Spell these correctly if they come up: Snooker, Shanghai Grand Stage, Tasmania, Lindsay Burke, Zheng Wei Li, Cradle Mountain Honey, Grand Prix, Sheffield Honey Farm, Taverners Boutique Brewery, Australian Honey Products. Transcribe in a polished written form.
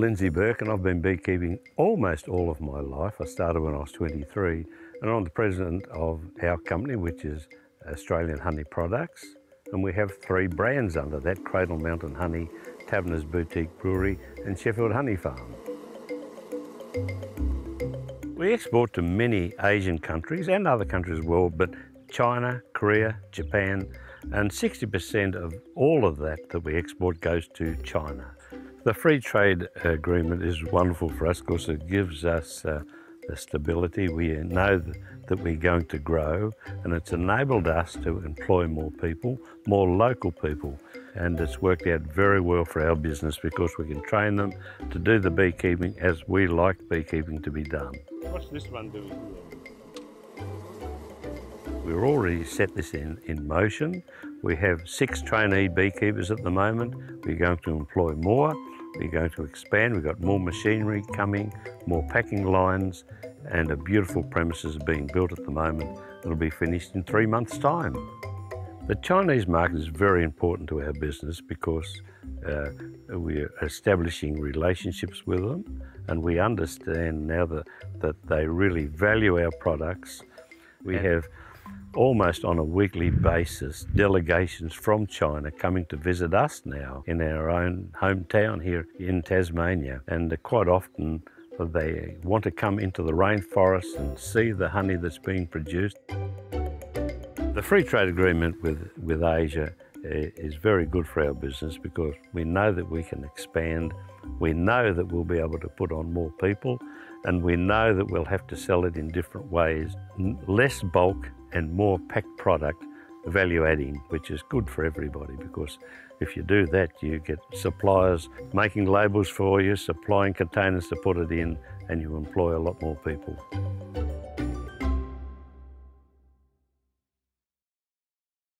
Lindsay Burke, and I've been beekeeping almost all of my life. I started when I was 23, and I'm the president of our company, which is Australian Honey Products, and we have three brands under that: Cradle Mountain Honey, Taverners Boutique Brewery, and Sheffield Honey Farm. We export to many Asian countries and other countries as well, but China, Korea, Japan, and 60% of all of that we export goes to China. The free trade agreement is wonderful for us because it gives us the stability. We know that we're going to grow, and it's enabled us to employ more people, more local people, and it's worked out very well for our business because we can train them to do the beekeeping as we like beekeeping to be done. What's this one doing here? We've already set this in motion. We have 6 trainee beekeepers at the moment. We're going to employ more. We're going to expand. We've got more machinery coming, more packing lines, and a beautiful premises being built at the moment. It'll be finished in 3 months' time. The Chinese market is very important to our business because we're establishing relationships with them, and we understand now that they really value our products. We have almost on a weekly basis delegations from China coming to visit us now in our own hometown here in Tasmania, and quite often they want to come into the rainforest and see the honey that's being produced. The free trade agreement with Asia is very good for our business because we know that we can expand, we know that we'll be able to put on more people, and we know that we'll have to sell it in different ways, less bulk and more packed product, value adding, which is good for everybody, because if you do that, you get suppliers making labels for you, supplying containers to put it in, and you employ a lot more people.